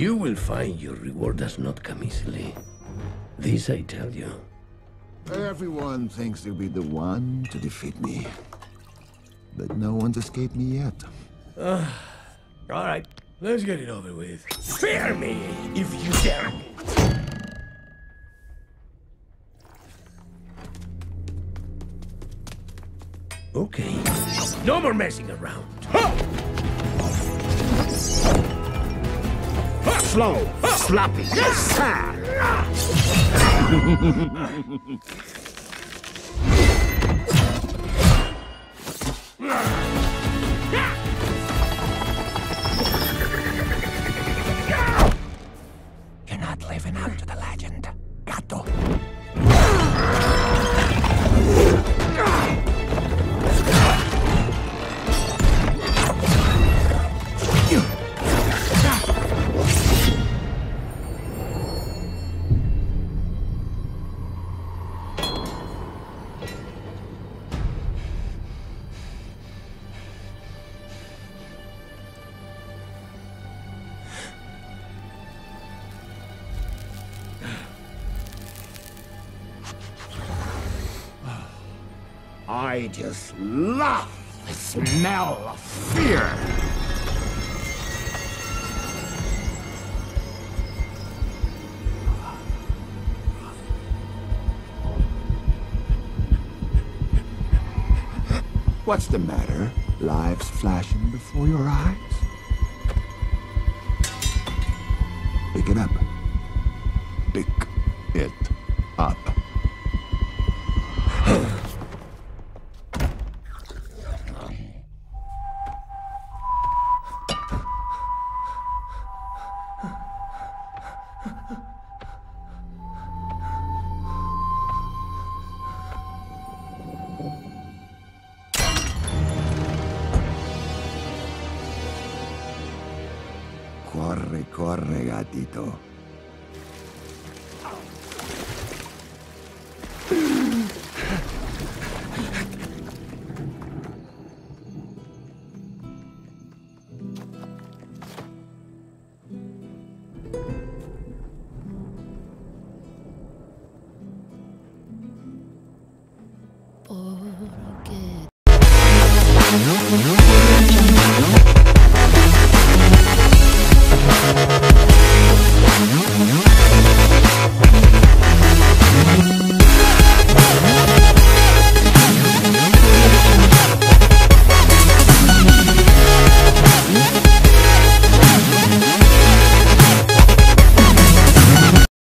You will find your reward does not come easily. This I tell you. Everyone thinks they'll be the one to defeat me. But no one's escaped me yet. All right, let's get it over with. Spare me if you dare me. Okay. No more messing around. Slow, sloppy, yes, sir. I just love the smell of fear. What's the matter? Lives flashing before your eyes? Pick it up. Pick it up. Corre, corre, gatito.